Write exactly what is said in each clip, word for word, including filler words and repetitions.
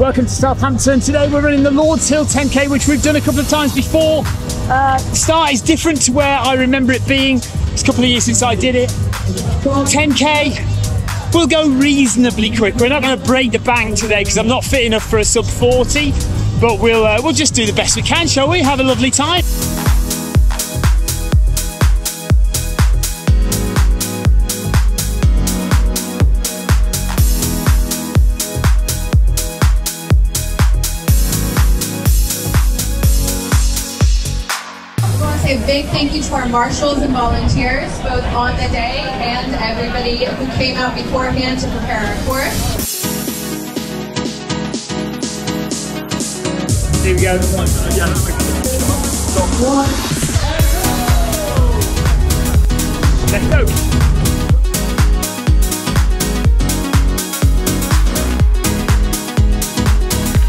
Welcome to Southampton. Today we're running the Lordshill ten K, which we've done a couple of times before. Uh, the start is different to where I remember it being. It's a couple of years since I did it. ten K, we'll go reasonably quick. We're not going to break the bank today because I'm not fit enough for a sub forty, but we'll, uh, we'll just do the best we can, shall we? Have a lovely time. A big thank you to our marshals and volunteers, both on the day and everybody who came out beforehand to prepare our course. Here we go. Let's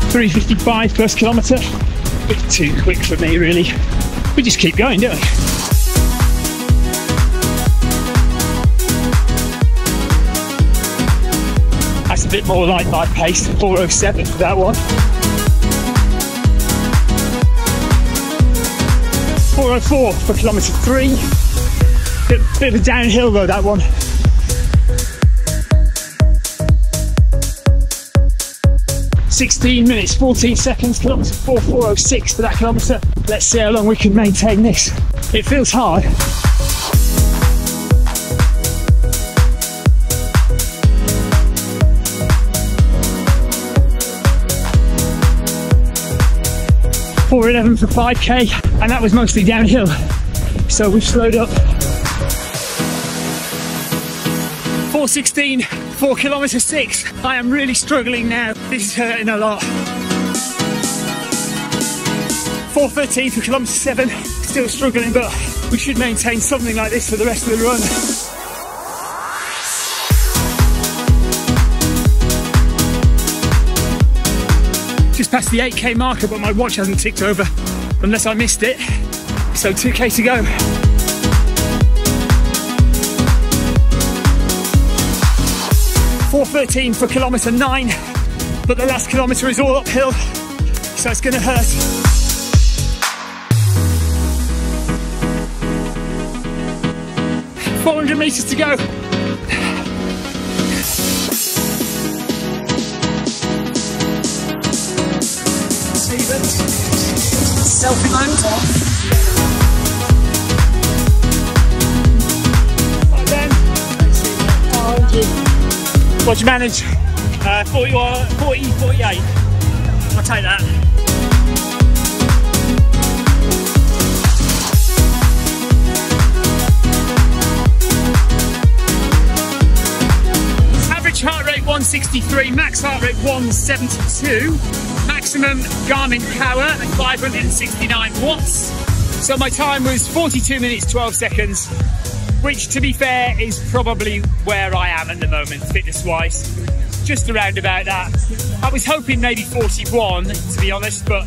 go. three fifty-five first kilometre. A bit too quick for me, really. We just keep going, don't we? That's a bit more like my pace, four oh seven for that one. four oh four for kilometre three. Bit, bit of a downhill though, that one. sixteen minutes, fourteen seconds, kilometre four four oh six for that kilometre. Let's see how long we can maintain this. It feels hard. four eleven for five K, and that was mostly downhill, so we've slowed up. four sixteen for kilometre six. I am really struggling now. This is hurting a lot. four thirteen for kilometre seven. Still struggling, but we should maintain something like this for the rest of the run. Just past the eight K marker, but my watch hasn't ticked over unless I missed it. So two K to go. four thirteen for kilometre nine, but the last kilometre is all uphill, so it's going to hurt. four hundred metres to go. Selfie land. What do you manage? Uh, forty, forty, forty-eight. I'll take that. Average heart rate one sixty-three, max heart rate one seventy-two, maximum Garmin power at five hundred sixty-nine watts. So my time was forty-two minutes, twelve seconds. Which, to be fair, is probably where I am at the moment, fitness-wise. Just around about that. I was hoping maybe forty-one, to be honest, but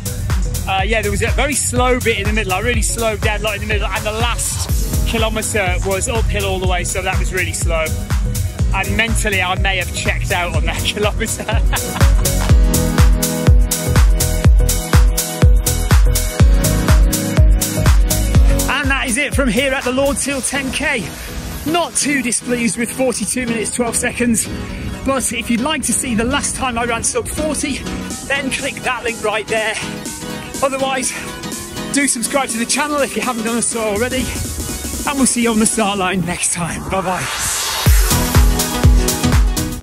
uh, yeah, there was a very slow bit in the middle. I really slowed down a lot in the middle, and the last kilometre was uphill all the way, so that was really slow. And mentally, I may have checked out on that kilometre. From here at the Lordshill ten K. Not too displeased with forty-two minutes, twelve seconds, but if you'd like to see the last time I ran sub forty, then click that link right there. Otherwise, do subscribe to the channel if you haven't done so already, and we'll see you on the start line next time. Bye-bye.